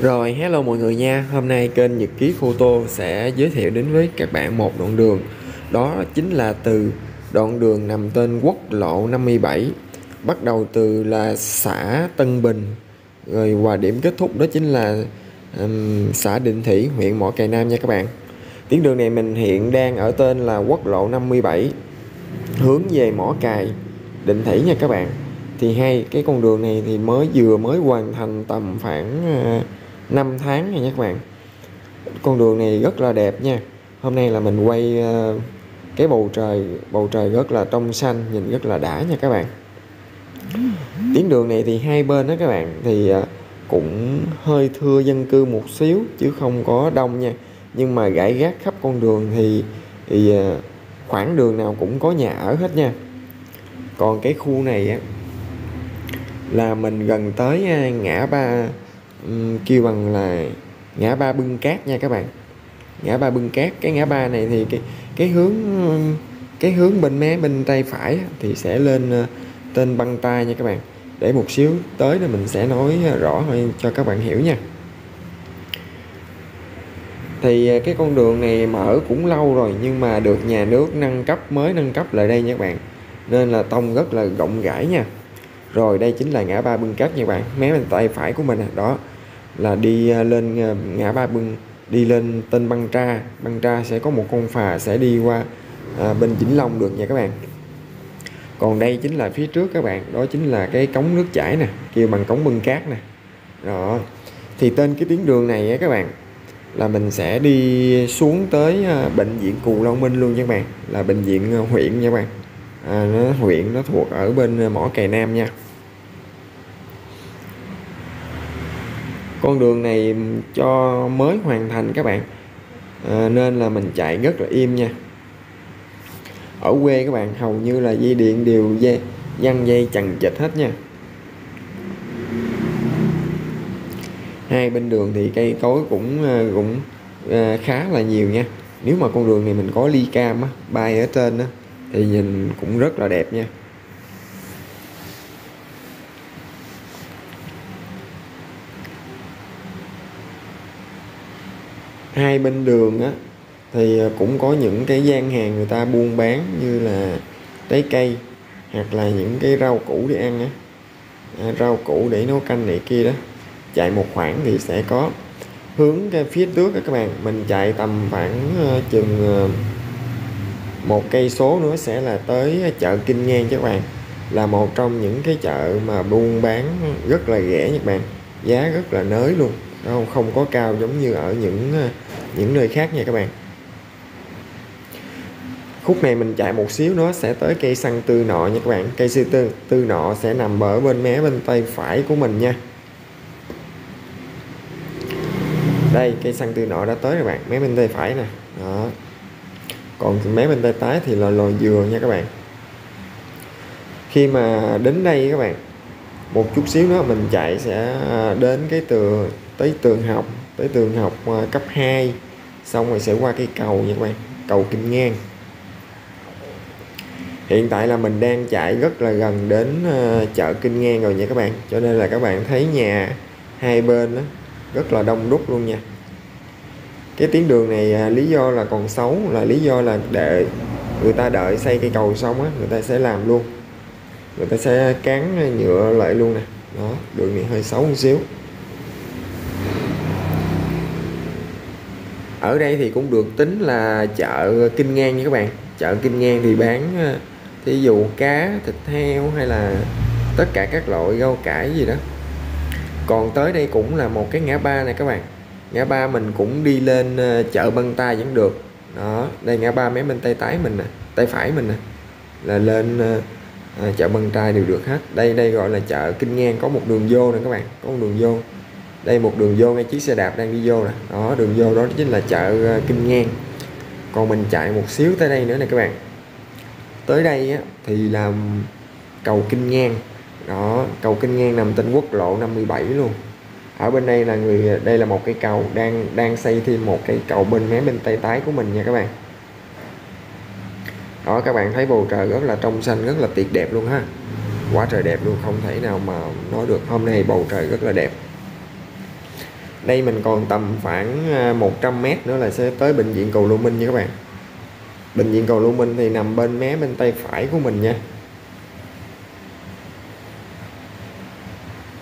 Rồi, hello mọi người nha. Hôm nay kênh Nhật Ký Photo sẽ giới thiệu đến với các bạn một đoạn đường. Đó chính là từ đoạn đường nằm tên quốc lộ 57, bắt đầu từ là xã Tân Bình, rồi và điểm kết thúc đó chính là xã Định Thủy, huyện Mỏ Cày Nam nha các bạn. Tuyến đường này mình hiện đang ở tên là quốc lộ 57, hướng về Mỏ Cày, Định Thủy nha các bạn. Thì hay cái con đường này thì vừa mới hoàn thành tầm khoảng 5 tháng nha các bạn. Con đường này rất là đẹp nha. Hôm nay là mình quay cái bầu trời rất là trong xanh, nhìn rất là đã nha các bạn. Tuyến đường này thì hai bên đó các bạn thì cũng hơi thưa dân cư một xíu chứ không có đông nha. Nhưng mà rải rác khắp con đường thì khoảng đường nào cũng có nhà ở hết nha. Còn cái khu này á là mình gần tới ngã ba, kêu bằng là ngã ba Bưng Cát nha các bạn. Ngã ba Bưng Cát, cái ngã ba này thì cái hướng bên mé bên tay phải thì sẽ lên tên Băng Tài nha các bạn. Để một xíu tới là mình sẽ nói rõ hơn cho các bạn hiểu nha. Thì cái con đường này mở cũng lâu rồi nhưng mà được nhà nước nâng cấp lại đây nha các bạn. Nên là tông rất là rộng rãi nha. Rồi đây chính là ngã ba Bưng Cát nha các bạn. Mé bên tay phải của mình đó là đi lên ngã ba Bưng, đi lên tên Băng Tra. Băng Tra sẽ có một con phà sẽ đi qua bên Chỉnh Long được nha các bạn. Còn đây chính là phía trước các bạn, đó chính là cái cống nước chảy nè, kêu bằng cống bưng cát nè. Đó. Thì tên cái tuyến đường này á các bạn là mình sẽ đi xuống tới bệnh viện Cù Long Minh luôn nha các bạn, là bệnh viện huyện nha các bạn. Huyện nó thuộc ở bên Mỏ Cày Nam nha. Con đường này cho mới hoàn thành các bạn, nên là mình chạy rất là im nha. Ở quê các bạn hầu như là dây điện đều giăng dây chằng chịt hết nha. Hai bên đường thì cây cối cũng khá là nhiều nha. Nếu mà con đường này mình có ly cam á, bay ở trên á thì nhìn cũng rất là đẹp nha. Hai bên đường á thì cũng có những cái gian hàng người ta buôn bán như là trái cây hoặc là những cái rau củ để ăn á, rau củ để nấu canh này kia đó. Chạy một khoảng thì sẽ có hướng cái phía trước các bạn, mình chạy tầm khoảng chừng một cây số nữa sẽ là tới chợ Kinh Nhan các bạn, là một trong những cái chợ mà buôn bán rất là rẻ các bạn, giá rất là nới luôn, không có cao giống như ở những nơi khác nha các bạn. Khúc này mình chạy một xíu nó sẽ tới cây xăng Tư Nọ nha các bạn. Cây xăng tư Nọ sẽ nằm ở bên mé bên tay phải của mình nha. Đây, cây xăng Tư Nọ đã tới rồi bạn, mé bên tay phải nè. Đó. Còn mé bên tay trái thì là lò dừa nha các bạn. Khi mà đến đây các bạn, một chút xíu nữa mình chạy sẽ đến cái tới tường học cấp 2, xong rồi sẽ qua cái cầu nha các bạn, cầu Kinh Ngang. Hiện tại là mình đang chạy rất là gần đến chợ Kinh Ngang rồi nha các bạn, cho nên là các bạn thấy nhà hai bên đó rất là đông đúc luôn nha. Cái tuyến đường này lý do là còn xấu là lý do là để người ta đợi xây cây cầu xong á, người ta sẽ làm luôn, người ta sẽ cán nhựa lại luôn nè. Đó, đường này hơi xấu một xíu. Ở đây thì cũng được tính là chợ Kinh Ngang nha các bạn. Chợ Kinh Ngang thì bán thí dụ cá, thịt heo hay là tất cả các loại rau cải gì đó. Còn tới đây cũng là một cái ngã ba này các bạn. Ngã ba mình cũng đi lên chợ Băng Tài vẫn được. Đó, đây ngã ba mấy bên tay trái mình nè, tay phải mình nè, là lên chợ Băng Tài đều được hết. Đây gọi là chợ Kinh Ngang, có một đường vô nè các bạn, có một đường vô. Đây một đường vô ngay chiếc xe đạp đang đi vô nè. Đó, đường vô đó chính là chợ Kinh Ngang. Còn mình chạy một xíu tới đây nữa nè các bạn. Tới đây á, thì là cầu Kinh Ngang. Đó, cầu Kinh Ngang nằm tên quốc lộ 57 luôn. Ở bên đây là đây là một cái cầu đang xây thêm một cái cầu bên mé bên tay trái của mình nha các bạn. Đó, các bạn thấy bầu trời rất là trong xanh, rất là tuyệt đẹp luôn ha. Quá trời đẹp luôn, không thể nào mà nói được, hôm nay bầu trời rất là đẹp. Đây mình còn tầm khoảng 100 m nữa là sẽ tới bệnh viện Cầu Luân Minh nha các bạn. Bệnh viện Cầu Luân Minh thì nằm bên mé bên tay phải của mình nha.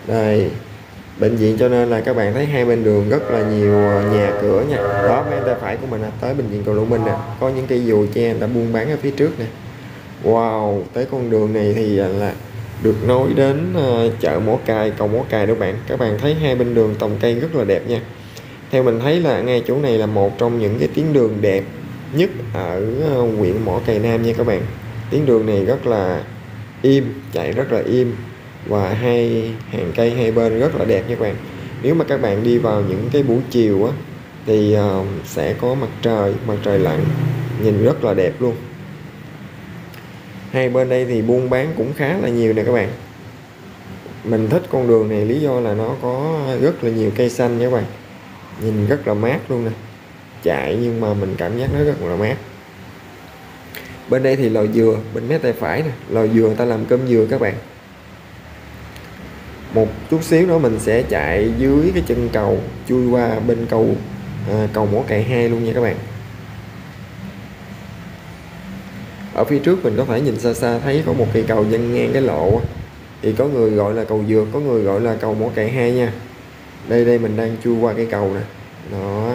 Đây, bệnh viện cho nên là các bạn thấy hai bên đường rất là nhiều nhà cửa nha. Đó, bên tay phải của mình là tới bệnh viện Cầu Luân Minh nè. Có những cây dù che người ta buôn bán ở phía trước nè. Wow, tới con đường này thì là được nối đến chợ Mỏ Cày, cầu Mỏ Cày đó bạn. Các bạn thấy hai bên đường trồng cây rất là đẹp nha. Theo mình thấy là ngay chỗ này là một trong những cái tuyến đường đẹp nhất ở huyện Mỏ Cày Nam nha các bạn. Tuyến đường này rất là im, chạy rất là im, và hai hàng cây hai bên rất là đẹp nha các bạn. Nếu mà các bạn đi vào những cái buổi chiều á, thì sẽ có mặt trời lặn, nhìn rất là đẹp luôn. Hai bên đây thì buôn bán cũng khá là nhiều nè các bạn. Mình thích con đường này lý do là nó có rất là nhiều cây xanh nha các bạn. Nhìn rất là mát luôn nè. Chạy nhưng mà mình cảm giác nó rất là mát. Bên đây thì lò dừa, bên mé tay phải nè, lò dừa người ta làm cơm dừa các bạn. Một chút xíu nữa mình sẽ chạy dưới cái chân cầu, chui qua bên cầu Mỏ Cày 2 luôn nha các bạn. Ở phía trước mình có thể nhìn xa xa thấy có một cây cầu dăng ngang cái lộ, thì có người gọi là cầu Dược, có người gọi là cầu Mỏ Cày 2 nha. Đây mình đang chui qua cái cầu nè. Đó.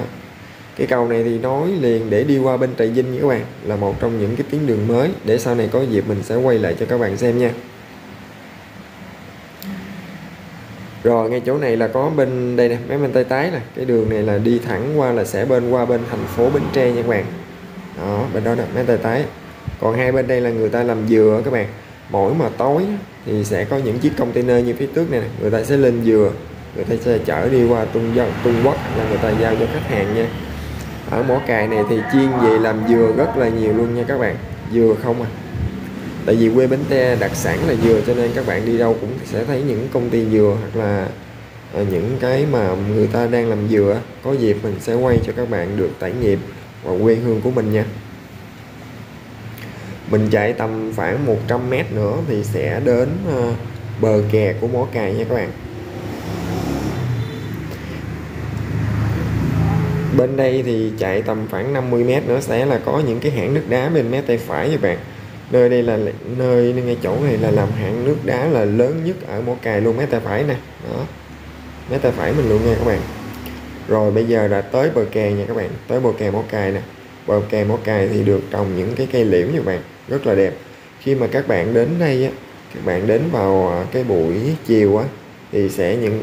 Cái cầu này thì nối liền để đi qua bên Tài Vinh nha các bạn, là một trong những cái tuyến đường mới, để sau này có dịp mình sẽ quay lại cho các bạn xem nha. Rồi ngay chỗ này là có bên đây nè, mấy bên tay trái nè, cái đường này là đi thẳng qua là sẽ qua bên thành phố Bến Tre nha các bạn. Đó, bên đó nè, mấy tay trái. Còn hai bên đây là người ta làm dừa các bạn. Mỗi mà tối thì sẽ có những chiếc container như phía trước này, người ta sẽ lên dừa, người ta sẽ chở đi qua Trung Quốc là người ta giao cho khách hàng nha. Ở Mỏ Cày này thì chuyên về làm dừa rất là nhiều luôn nha các bạn. Dừa không à. Tại vì quê Bến Tre đặc sản là dừa, cho nên các bạn đi đâu cũng sẽ thấy những công ty dừa, hoặc là những cái mà người ta đang làm dừa. Có dịp mình sẽ quay cho các bạn được trải nghiệm và quê hương của mình nha. Mình chạy tầm khoảng 100 m nữa thì sẽ đến bờ kè của Mỏ Cày nha các bạn. Bên đây thì chạy tầm khoảng 50 m nữa sẽ là có những cái hãng nước đá bên mé tay phải các bạn. Nơi đây là nơi ngay chỗ này là làm hãng nước đá là lớn nhất ở Mỏ Cày luôn, mé tay phải nè. Đó. Mé tay phải mình luôn nha các bạn. Rồi bây giờ đã tới bờ kè nha các bạn, tới bờ kè Mỏ Cày nè. Bờ kè Mỏ Cày thì được trồng những cái cây liễu nha các bạn, rất là đẹp. Khi mà các bạn đến đây á, các bạn đến vào cái buổi chiều á, thì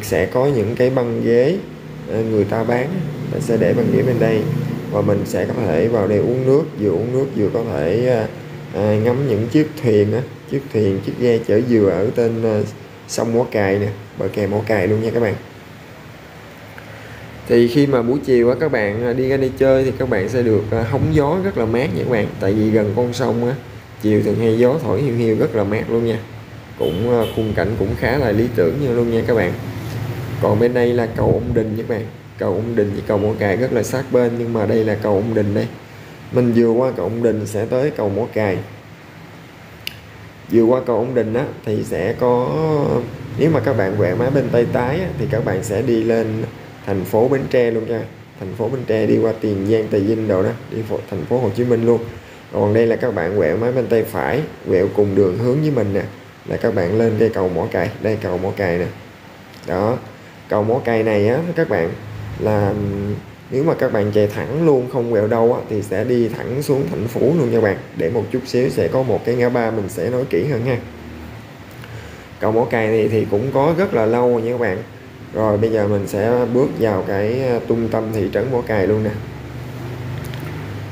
sẽ có những cái băng ghế người ta bán, mình sẽ để băng ghế bên đây và mình sẽ có thể vào đây uống nước vừa có thể ngắm những chiếc thuyền á, chiếc ghe chở dừa ở trên sông Mỏ Cày nè, bờ kè Mỏ Cày luôn nha các bạn. Thì khi mà buổi chiều á, các bạn đi ra đi chơi thì các bạn sẽ được hóng gió rất là mát nha các bạn. Tại vì gần con sông á, chiều thường hay gió thổi hiu rất là mát luôn nha. Cũng khung cảnh cũng khá là lý tưởng nha luôn nha các bạn. Còn bên đây là cầu Ông Đình nha các bạn. Cầu Ông Đình với cầu Mỏ Cày rất là sát bên, nhưng mà đây là cầu Ông Đình đây. Mình vừa qua cầu Ông Đình sẽ tới cầu Mỏ Cày. Vừa qua cầu Ông Đình á thì sẽ có, nếu mà các bạn quẹo má bên tay trái á, thì các bạn sẽ đi lên thành phố Bến Tre luôn nha. Thành phố Bến Tre đi qua Tiền Giang, Tài Vinh đồ đó, đi thành phố Hồ Chí Minh luôn. Còn đây là các bạn quẹo máy bên tay phải, quẹo cùng đường hướng với mình nè, là các bạn lên cây cầu Mỏ Cày. Đây cầu Mỏ Cày nè. Đó, cầu Mỏ Cày này á các bạn, là nếu mà các bạn chạy thẳng luôn không quẹo đâu á, thì sẽ đi thẳng xuống Thạnh Phú luôn nha các bạn. Để một chút xíu sẽ có một cái ngã ba mình sẽ nói kỹ hơn ha. Cầu Mỏ Cày này thì cũng có rất là lâu rồi nha các bạn. Rồi bây giờ mình sẽ bước vào cái trung tâm thị trấn Mỏ Cày luôn nè.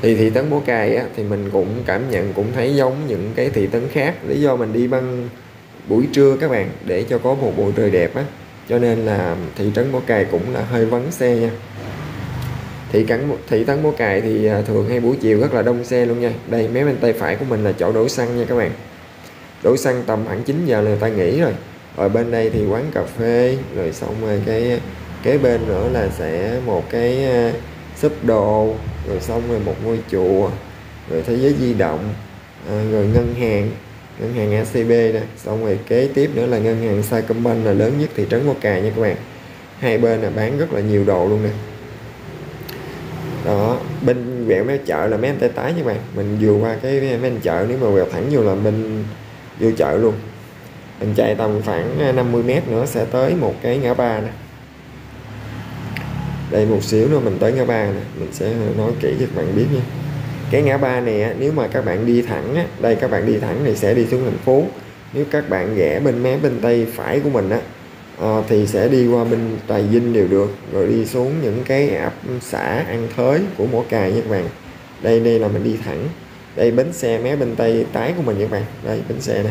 Thì thị trấn Mỏ Cày á, thì mình cũng cảm nhận cũng thấy giống những cái thị trấn khác. Lý do mình đi ban buổi trưa các bạn, để cho có một bầu trời đẹp á, cho nên là thị trấn Mỏ Cày cũng là hơi vắng xe nha. Thị trấn Mỏ Cày thì thường hay buổi chiều rất là đông xe luôn nha. Đây mé bên tay phải của mình là chỗ đổ xăng nha các bạn. Đổ xăng tầm khoảng 9 giờ là người ta nghỉ rồi. Ở bên đây thì quán cà phê, rồi xong rồi cái kế bên nữa là sẽ một cái shop đồ, rồi xong rồi một ngôi chùa, rồi thế giới di động, rồi ngân hàng ACB nè, xong rồi kế tiếp nữa là ngân hàng Sacombank là lớn nhất thị trấn Mỏ Cày nha các bạn. hai bên là bán rất là nhiều đồ luôn nè. Đó, bên vẹo mấy chợ là mấy anh tay tái nha bạn. Mình vừa qua cái mấy anh chợ, nếu mà vẹo thẳng vô là mình vô chợ luôn. Mình chạy tầm khoảng 50 m nữa sẽ tới một cái ngã ba nè. Đây một xíu nữa mình tới ngã ba nè, mình sẽ nói kỹ cho các bạn biết nha. Cái ngã ba này nếu mà các bạn đi thẳng á, đây các bạn đi thẳng thì sẽ đi xuống thành phố. Nếu các bạn rẽ bên mé bên tay phải của mình á, thì sẽ đi qua bên Tài Vinh đều được, rồi đi xuống những cái xã An Thới của Mỏ Cày nha các bạn. Đây đây là mình đi thẳng. Đây bến xe mé bên tay trái của mình nha các bạn. Đây bến xe nè.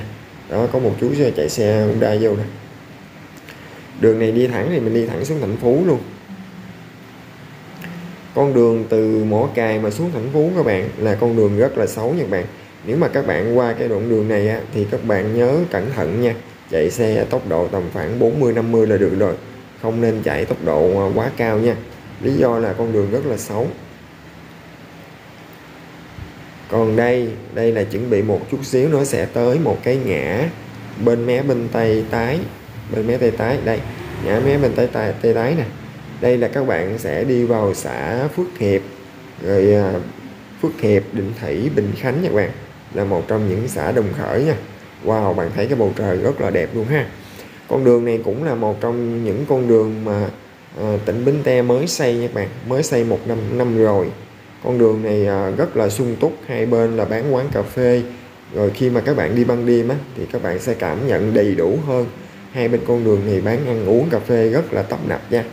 Đó có một chú chạy xe Honda vô nè. Đường này đi thẳng thì mình đi thẳng xuống Thạnh Phú luôn. Con đường từ Mỏ Cày mà xuống Thạnh Phú các bạn là con đường rất là xấu nha các bạn. Nếu mà các bạn qua cái đoạn đường này á, thì các bạn nhớ cẩn thận nha. Chạy xe tốc độ tầm khoảng 40-50 là được rồi. Không nên chạy tốc độ quá cao nha. Lý do là con đường rất là xấu. Còn đây, đây là chuẩn bị một chút xíu nữa sẽ tới một cái ngã bên mé bên tay trái. Bên mé tay trái, đây. Ngã mé bên tay trái nè. Đây là các bạn sẽ đi vào xã Phước Hiệp. Rồi Phước Hiệp, Định Thủy, Bình Khánh nha các bạn. Là một trong những xã Đồng Khởi nha. Wow, bạn thấy cái bầu trời rất là đẹp luôn ha. Con đường này cũng là một trong những con đường mà tỉnh Bến Tre mới xây nha các bạn. Mới xây một năm rồi. Con đường này rất là sung túc, hai bên là bán quán cà phê. Rồi khi mà các bạn đi ban đêm á, thì các bạn sẽ cảm nhận đầy đủ hơn. Hai bên con đường này bán ăn uống cà phê rất là tấp nập nha.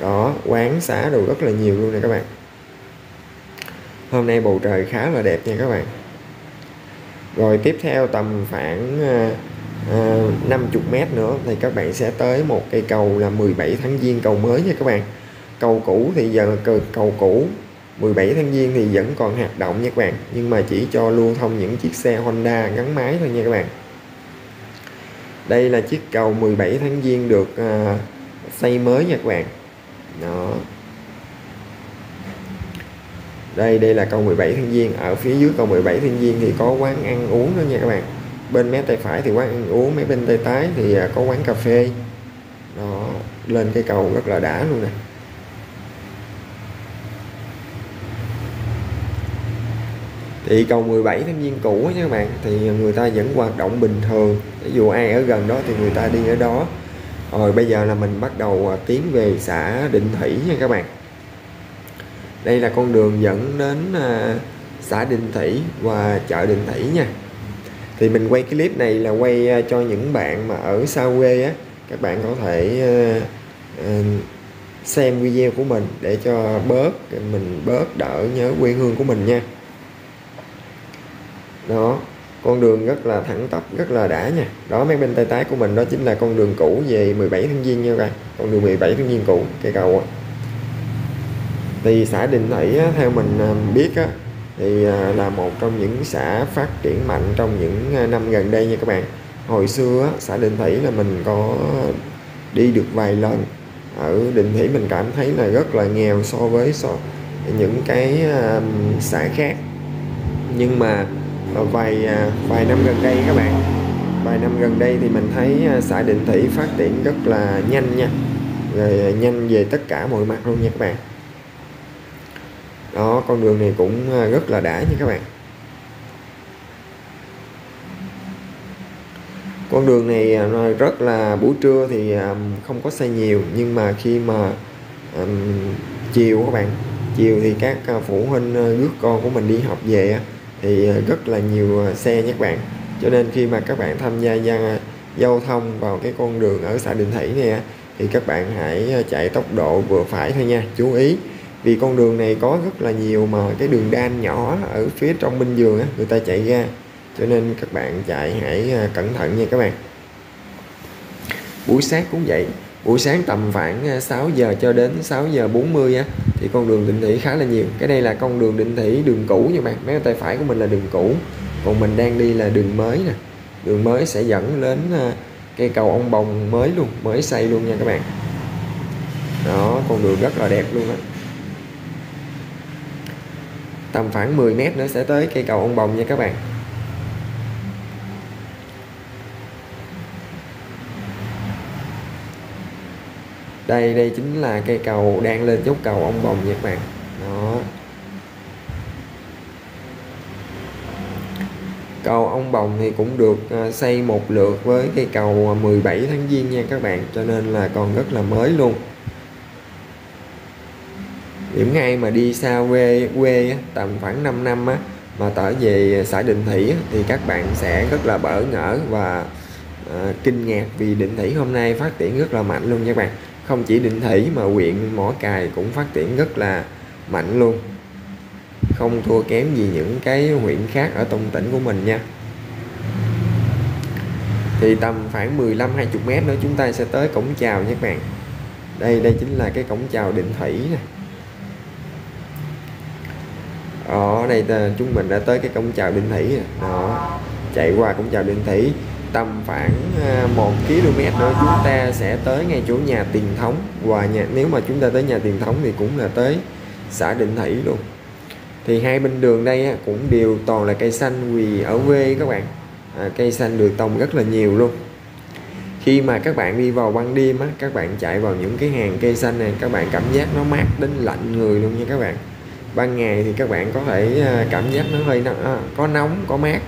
Đó, quán xá đồ rất là nhiều luôn nè các bạn. Hôm nay bầu trời khá là đẹp nha các bạn. Rồi tiếp theo tầm khoảng 50 m nữa thì các bạn sẽ tới một cây cầu là 17 tháng Giêng, cầu mới nha các bạn. Cầu cũ thì giờ cầu cũ 17 tháng Giêng thì vẫn còn hoạt động nha các bạn, nhưng mà chỉ cho lưu thông những chiếc xe Honda gắn máy thôi nha các bạn. Đây là chiếc cầu 17 tháng Giêng được xây mới nha các bạn. Đó. Đây đây là cầu 17 tháng Giêng. Ở phía dưới cầu 17 tháng Giêng thì có quán ăn uống nữa nha các bạn. Bên mé tay phải thì quán ăn uống, mấy bên tay trái thì có quán cà phê. Đó, lên cây cầu rất là đã luôn nè. Thì cầu 17 tháng Giêng cũ nha các bạn, thì người ta vẫn hoạt động bình thường. Ví dụ ai ở gần đó thì người ta đi ở đó. Rồi bây giờ là mình bắt đầu tiến về xã Định Thủy nha các bạn. Đây là con đường dẫn đến xã Định Thủy và chợ Định Thủy nha. Thì mình quay cái clip này là quay cho những bạn mà ở xa quê á. Các bạn có thể xem video của mình để cho mình bớt đỡ nhớ quê hương của mình nha. Đó, con đường rất là thẳng tắp, rất là đã nha. Đó, mấy bên tay trái của mình đó chính là con đường cũ về 17 tháng Giêng nha các bạn. Con đường 17 tháng Giêng cũ, cây cầu á. Thì xã Định Thủy theo mình biết á, thì là một trong những xã phát triển mạnh trong những năm gần đây nha các bạn. Hồi xưa xã Định Thủy là mình có đi được vài lần. Ở Định Thủy mình cảm thấy là rất là nghèo so với những cái xã khác. Nhưng mà vài năm gần đây các bạn, vài năm gần đây thì mình thấy xã Định Thủy phát triển rất là nhanh nha. Rồi nhanh về tất cả mọi mặt luôn nha các bạn. Đó, con đường này cũng rất là đã nha các bạn. Con đường này rất là, buổi trưa thì không có xe nhiều, nhưng mà khi mà chiều các bạn, chiều thì các phụ huynh rước con của mình đi học về thì rất là nhiều xe nha các bạn. Cho nên khi mà các bạn tham gia giao thông vào cái con đường ở xã Định Thủy này thì các bạn hãy chạy tốc độ vừa phải thôi nha, chú ý. Vì con đường này có rất là nhiều mà cái đường đan nhỏ ở phía trong bên giường á, người ta chạy ra. Cho nên các bạn chạy hãy cẩn thận nha các bạn. Buổi sáng cũng vậy. Buổi sáng tầm khoảng 6 giờ cho đến 6 giờ 40 á, thì con đường Định Thủy khá là nhiều. Cái đây là con đường Định Thủy đường cũ nha các bạn. Mấy tay phải của mình là đường cũ, còn mình đang đi là đường mới nè. Đường mới sẽ dẫn đến cây cầu Ông Bồng mới luôn, mới xây luôn nha các bạn. Đó, con đường rất là đẹp luôn á. Tầm khoảng 10 m nữa sẽ tới cây cầu Ông Bồng nha các bạn. Đây chính là cây cầu đang lên dốc cầu Ông Bồng nha các bạn. Đó. Cầu Ông Bồng thì cũng được xây một lượt với cây cầu 17 tháng Giêng nha các bạn, cho nên là còn rất là mới luôn. Điểm ngay mà đi xa quê tầm khoảng 5 năm á, mà trở về xã Định Thủy thì các bạn sẽ rất là bỡ ngỡ và kinh ngạc vì Định Thủy hôm nay phát triển rất là mạnh luôn nha các bạn. Không chỉ Định Thủy mà huyện Mỏ Cày cũng phát triển rất là mạnh luôn, không thua kém gì những cái huyện khác ở trong tỉnh của mình nha. Thì tầm khoảng 15-20 mét nữa chúng ta sẽ tới cổng chào nha các bạn. Đây chính là cái cổng chào Định Thủy nè. Ở đây chúng mình đã tới cái cổng chào Định Thủy nè. Đó, chạy qua cổng chào Định Thủy tầm khoảng 1 km nữa chúng ta sẽ tới ngay chỗ nhà Tiền Thống. Và nếu mà chúng ta tới nhà Tiền Thống thì cũng là tới xã Định Thủy luôn. Thì hai bên đường đây cũng đều toàn là cây xanh, vì ở quê các bạn cây xanh được trồng rất là nhiều luôn. Khi mà các bạn đi vào ban đêm á, các bạn chạy vào những cái hàng cây xanh này, các bạn cảm giác nó mát đến lạnh người luôn nha các bạn. Ban ngày thì các bạn có thể cảm giác nó hơi có nóng, có mát,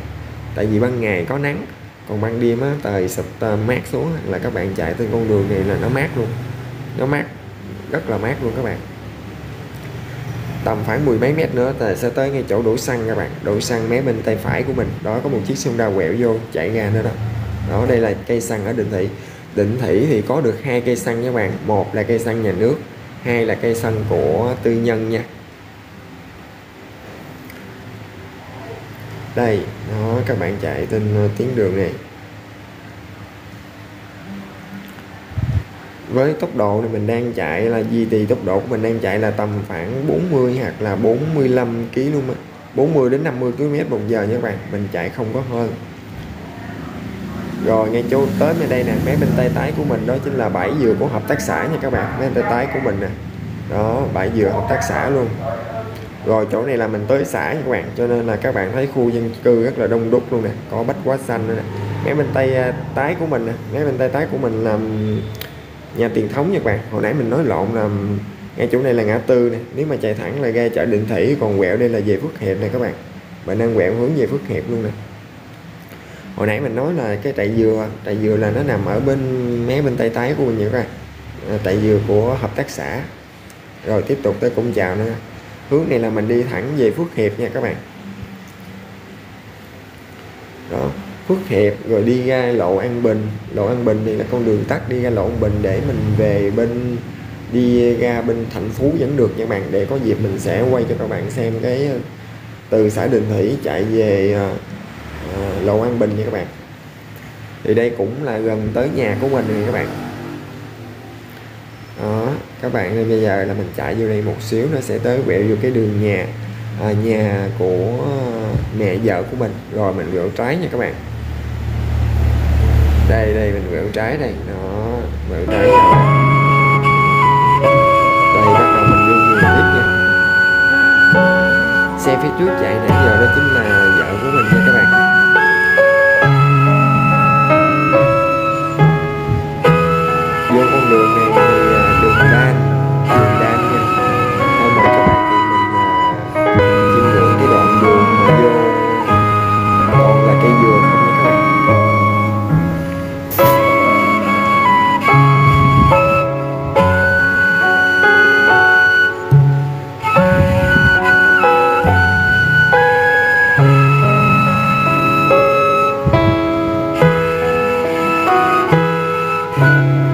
tại vì ban ngày có nắng. Còn ban đêm á, trời sập mát xuống là các bạn chạy tới con đường này là nó mát luôn. Nó mát, rất là mát luôn các bạn. Tầm khoảng 10 mấy mét nữa ta sẽ tới ngay chỗ đổ xăng các bạn. Đổ xăng mé bên tay phải của mình. Đó có một chiếc xe đa quẹo vô chạy ra nữa đó. Đó, đây là cây xăng ở Định Thủy. Định Thủy thì có được 2 cây xăng nha các bạn. Một là cây xăng nhà nước, 2 là cây xăng của tư nhân nha. Đây, đó các bạn chạy trên tuyến đường này. Với tốc độ này mình đang chạy là duy trì tốc độ của mình đang chạy là tầm khoảng 40 hoặc là 45 km, 40 đến 50 km/h nha các bạn, mình chạy không có hơn. Rồi ngay chỗ tới bên đây nè, mé bên tay trái của mình đó chính là bãi dừa của hợp tác xã nha các bạn, mé bên tay trái của mình nè. Đó, bãi dừa hợp tác xã luôn. Rồi chỗ này là mình tới xã nha các bạn, cho nên là các bạn thấy khu dân cư rất là đông đúc luôn nè, có bách hóa xanh nữa nè. Mé bên tay trái của mình nè, mé bên tay trái của mình là nhà Tiền Thống nha các bạn. Hồi nãy mình nói lộn là ngay chỗ này là ngã tư nè, nếu mà chạy thẳng là ra chợ Định Thủy, còn quẹo đây là về Phước Hiệp nè các bạn. Bạn đang quẹo hướng về Phước Hiệp luôn nè. Hồi nãy mình nói là cái trại dừa là nó nằm ở bên mé bên tay trái của mình nha các bạn. Trại dừa của hợp tác xã. Rồi tiếp tục tới cổng chào nữa. Hướng này là mình đi thẳng về Phước Hiệp nha các bạn. Đó, Phước Hiệp rồi đi ra lộ An Bình. Lộ An Bình thì là con đường tắt đi ra lộ An Bình để mình về bên đi ra bên Thạnh Phú vẫn được nha các bạn. Để có dịp mình sẽ quay cho các bạn xem cái từ xã Định Thủy chạy về lộ An Bình nha các bạn. Thì đây cũng là gần tới nhà của mình rồi các bạn. Đó, các bạn bây giờ là mình chạy vô đây một xíu nó sẽ tới quẹo vô cái đường nhà nhà của mẹ vợ của mình. Rồi mình quẹo trái nha các bạn. Đây mình quẹo trái đây. Đó, quẹo trái nha. Đây bắt đầu mình lưu người tiếp nha. Xe phía trước chạy nãy giờ đó chính là vợ của mình nha các bạn. Vô con đường này thì đường đan nha. Thôi mời các bạn cùng mình chiêm ngưỡng cái đoạn đường mà vô đoạn là cây dừa không nha các bạn.